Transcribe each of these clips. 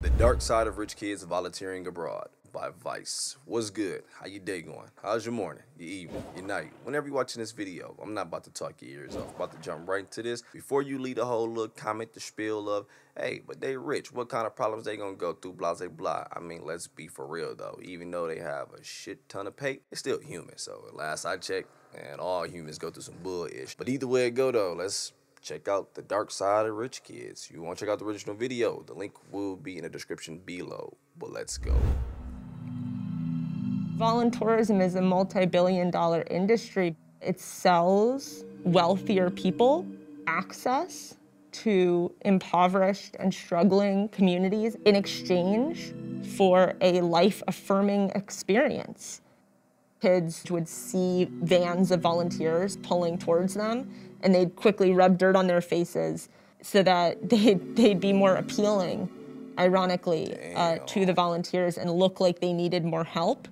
The Dark Side of Rich Kids Volunteering Abroad by Vice. What's good? How your day going? How's your morning, your evening, your night? Whenever you're watching this video, I'm not about to talk your ears off. I'm about to jump right into this. Before you leave the whole look, comment the spiel of, hey, but they rich. What kind of problems they gonna go through? Blah, blah, blah. I mean, let's be for real, though. Even though they have a shit ton of pay, they're still human. So last I checked, and all humans go through some bull-ish. But either way it go, though, let's check out The Dark Side of Rich Kids. You want to check out the original video, the link will be in the description below. But let's go. Voluntourism is a multi-billion-dollar industry. It sells wealthier people access to impoverished and struggling communities in exchange for a life-affirming experience. Kids would see vans of volunteers pulling towards them, and they'd quickly rub dirt on their faces so that they'd be more appealing, ironically, to the volunteers and look like they needed more help.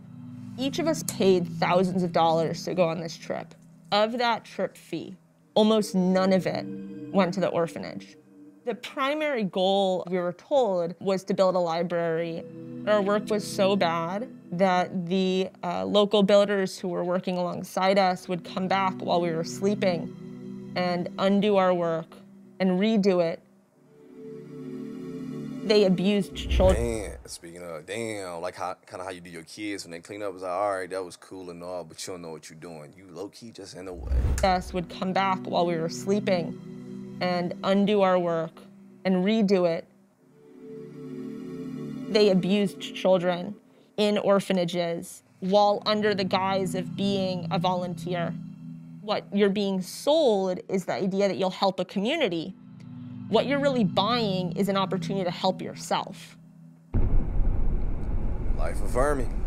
Each of us paid thousands of dollars to go on this trip. Of that trip fee, almost none of it went to the orphanage. The primary goal, we were told, was to build a library. Our work was so bad that the local builders who were working alongside us would come back while we were sleeping and undo our work and redo it. They abused children. Damn, speaking of, damn, like kind of how you do your kids when they clean up. It's like, all right, that was cool and all, but you don't know what you're doing. You low-key just in the way. Us would come back while we were sleeping and undo our work and redo it. They abused children in orphanages while under the guise of being a volunteer. What you're being sold is the idea that you'll help a community. What you're really buying is an opportunity to help yourself. Life affirming.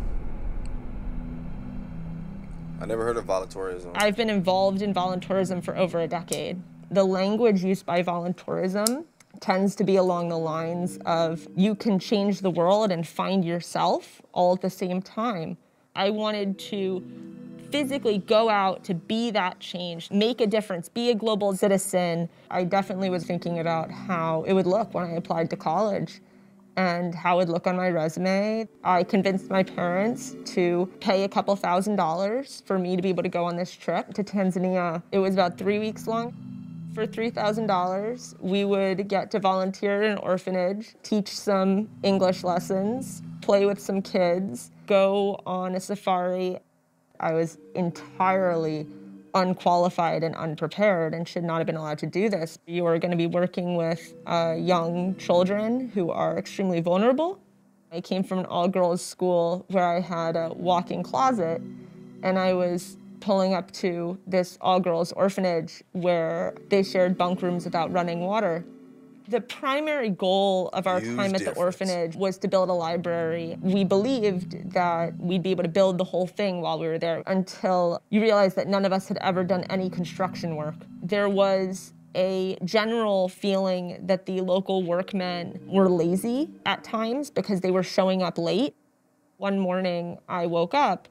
I never heard of voluntourism. I've been involved in voluntourism for over a decade. The language used by voluntourism tends to be along the lines of, you can change the world and find yourself all at the same time. I wanted to physically go out to be that change, make a difference, be a global citizen. I definitely was thinking about how it would look when I applied to college and how it would look on my resume. I convinced my parents to pay a couple $1,000s for me to be able to go on this trip to Tanzania. It was about 3 weeks long. For $3,000, we would get to volunteer at an orphanage, teach some English lessons, play with some kids, go on a safari. I was entirely unqualified and unprepared and should not have been allowed to do this. You are going to be working with young children who are extremely vulnerable. I came from an all-girls school where I had a walk-in closet, and I was pulling up to this all-girls orphanage where they shared bunk rooms without running water. The primary goal of our time at the orphanage was to build a library. We believed that we'd be able to build the whole thing while we were there, until you realized that none of us had ever done any construction work. There was a general feeling that the local workmen were lazy at times because they were showing up late. One morning I woke up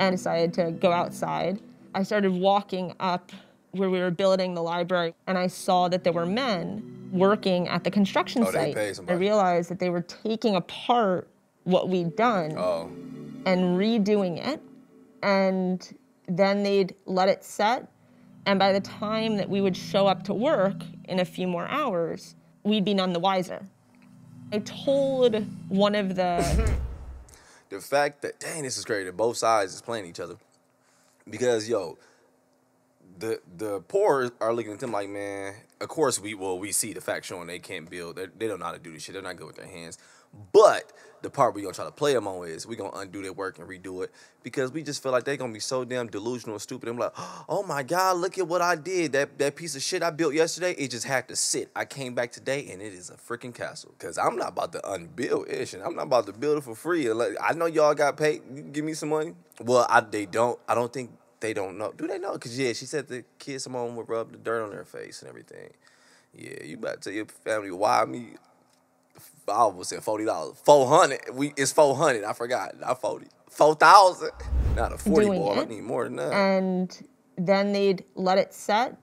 and decided to go outside. I started walking up where we were building the library, and I saw that there were men working at the construction site. I realized that they were taking apart what we'd done and redoing it, and then they'd let it set, and by the time that we would show up to work in a few more hours, we'd be none the wiser. I told one of the... The fact that, dang, this is crazy, that both sides is playing each other, because, yo, the poor are looking at them like, man, of course we see the fact showing they can't build. They don't know how to do this shit. They're not good with their hands. But the part we're going to try to play them on is we're going to undo their work and redo it, because we just feel like they're going to be so damn delusional and stupid. I'm like, oh, my God, look at what I did. That piece of shit I built yesterday, it just had to sit. I came back today, and it is a freaking castle, because I'm not about to unbuild it, and I'm not about to build it for free. I know y'all got paid. You can give me some money. Well, they don't. I don't think. They don't know. Do they know? Because, yeah, she said the kids, some of them would rub the dirt on their face and everything. Yeah, you about to tell your family why me? I almost said $40. 400. It's 400. I forgot. Not 40. 4,000. Not a 40 ball. I need more than that. And then they'd let it set.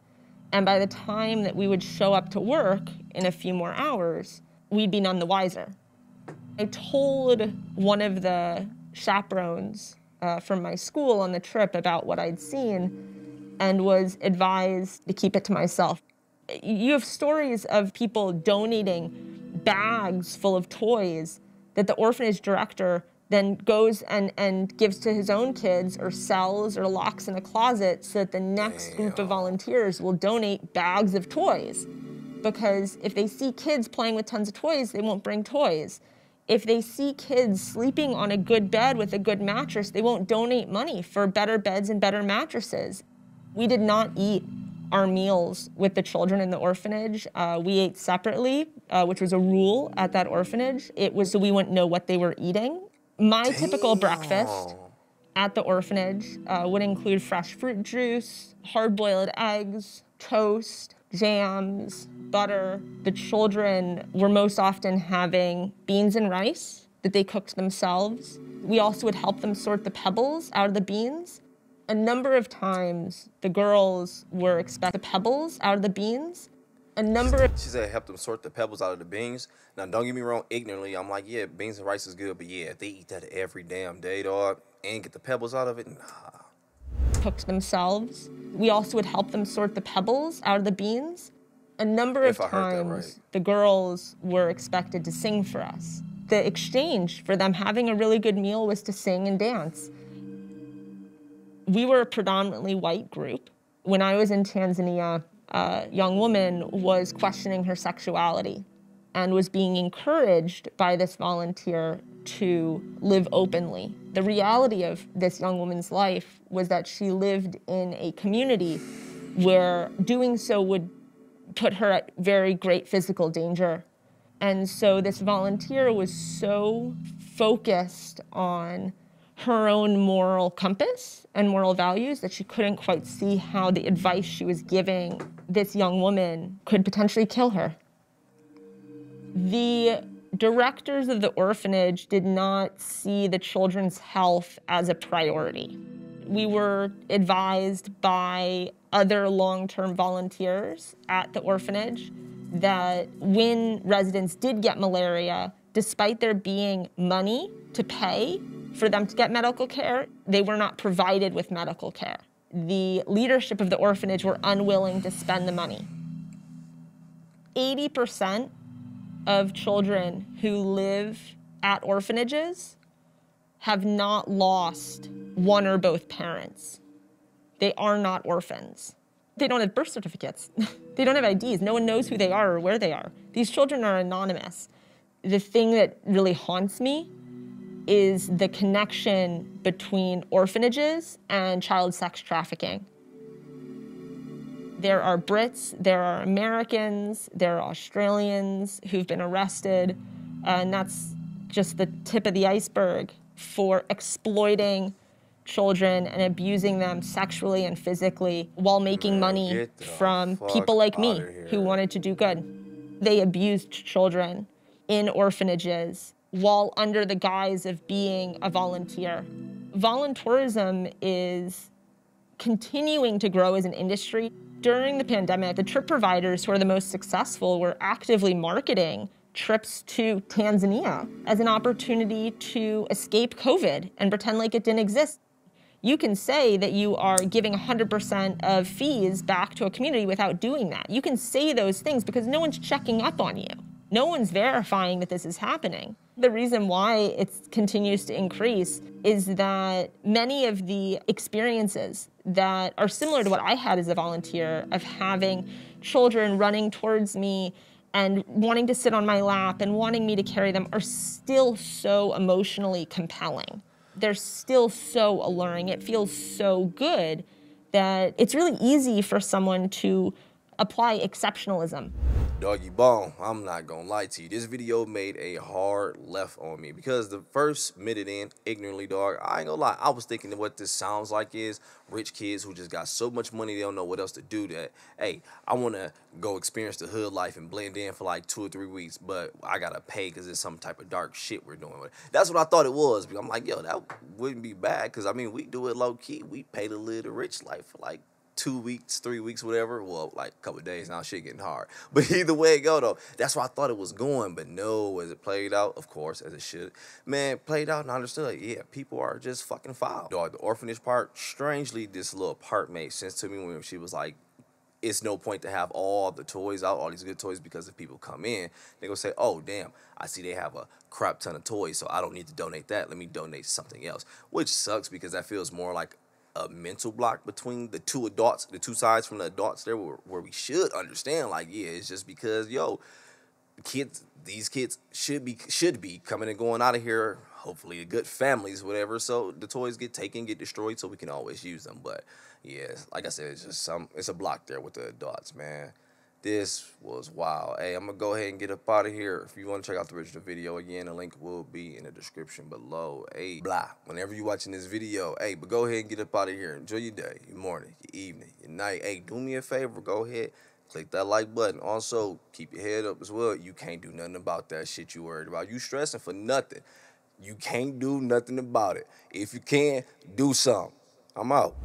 And by the time that we would show up to work in a few more hours, we'd be none the wiser. I told one of the chaperones from my school on the trip about what I'd seen and was advised to keep it to myself. You have stories of people donating bags full of toys that the orphanage director then goes and gives to his own kids or sells or locks in a closet so that the next group of volunteers will donate bags of toys. Because if they see kids playing with tons of toys, they won't bring toys. If they see kids sleeping on a good bed with a good mattress, they won't donate money for better beds and better mattresses. We did not eat our meals with the children in the orphanage. We ate separately, which was a rule at that orphanage. It was so we wouldn't know what they were eating. My typical breakfast at the orphanage would include fresh fruit juice, hard-boiled eggs, toast, jams, butter. The children were most often having beans and rice that they cooked themselves. We also would help them sort the pebbles out of the beans. A number of times, the girls were expected the pebbles out of the beans. A number of... She said help them sort the pebbles out of the beans. Now, don't get me wrong, ignorantly, I'm like, yeah, beans and rice is good, but yeah, if they eat that every damn day, dog, and get the pebbles out of it, nah. Cooked themselves. We also would help them sort the pebbles out of the beans. A number of times, the girls were expected to sing for us. The exchange for them having a really good meal was to sing and dance. We were a predominantly white group. When I was in Tanzania, a young woman was questioning her sexuality and was being encouraged by this volunteer to live openly. The reality of this young woman's life was that she lived in a community where doing so would put her at very great physical danger. And so this volunteer was so focused on her own moral compass and moral values that she couldn't quite see how the advice she was giving this young woman could potentially kill her. The directors of the orphanage did not see the children's health as a priority. We were advised by other long-term volunteers at the orphanage that when residents did get malaria, despite there being money to pay for them to get medical care, they were not provided with medical care. The leadership of the orphanage were unwilling to spend the money. 80% of children who live at orphanages have not lost one or both parents. They are not orphans. They don't have birth certificates. They don't have IDs. No one knows who they are or where they are. These children are anonymous. The thing that really haunts me is the connection between orphanages and child sex trafficking. There are Brits, there are Americans, there are Australians who've been arrested, and that's just the tip of the iceberg for exploiting children and abusing them sexually and physically while making money from people like me who wanted to do good. They abused children in orphanages while under the guise of being a volunteer. Voluntourism is continuing to grow as an industry. During the pandemic, the trip providers who are the most successful were actively marketing trips to Tanzania as an opportunity to escape COVID and pretend like it didn't exist. You can say that you are giving 100% of fees back to a community without doing that. You can say those things because no one's checking up on you. No one's verifying that this is happening. The reason why it continues to increase is that many of the experiences that are similar to what I had as a volunteer of having children running towards me and wanting to sit on my lap and wanting me to carry them are still so emotionally compelling. They're still so alluring. It feels so good that it's really easy for someone to apply exceptionalism. Doggy bone, I'm not gonna lie to you. This video made a hard left on me because the first minute in, ignorantly, dog, I ain't gonna lie, I was thinking that what this sounds like is rich kids who just got so much money they don't know what else to do. That, hey, I wanna go experience the hood life and blend in for like 2 or 3 weeks, but I gotta pay because it's some type of dark shit we're doing. That's what I thought it was. I'm like, yo, that wouldn't be bad because, I mean, we do it low key. We pay to live the rich life for like 2 weeks, 3 weeks, whatever. Well, like a couple of days now, shit getting hard. But either way it go, though, that's where I thought it was going. But no, as it played out, of course, as it should, man, played out and I understood, yeah, people are just fucking foul. Dog, the orphanage part, strangely, this little part made sense to me when she was like, it's no point to have all the toys out, all these good toys, because if people come in, they're going to say, oh, damn, I see they have a crap ton of toys, so I don't need to donate that. Let me donate something else, which sucks because that feels more like a mental block between the two adults, the two sides from the adults there where we should understand, like, yeah, it's just because, yo, kids, these kids should be coming and going out of here, hopefully good families, whatever, so the toys get taken, get destroyed, so we can always use them. But yeah, like I said, it's just it's a block there with the adults, man. This was wild. Hey, I'm gonna go ahead and get up out of here. If you want to check out the original video again, the link will be in the description below. Hey, blah, whenever you're watching this video, hey, but go ahead and get up out of here. Enjoy your day, your morning, your evening, your night. Hey, do me a favor, go ahead, click that like button. Also, keep your head up as well. You can't do nothing about that shit you worried about. You stressing for nothing. You can't do nothing about it. If you can, do something. I'm out.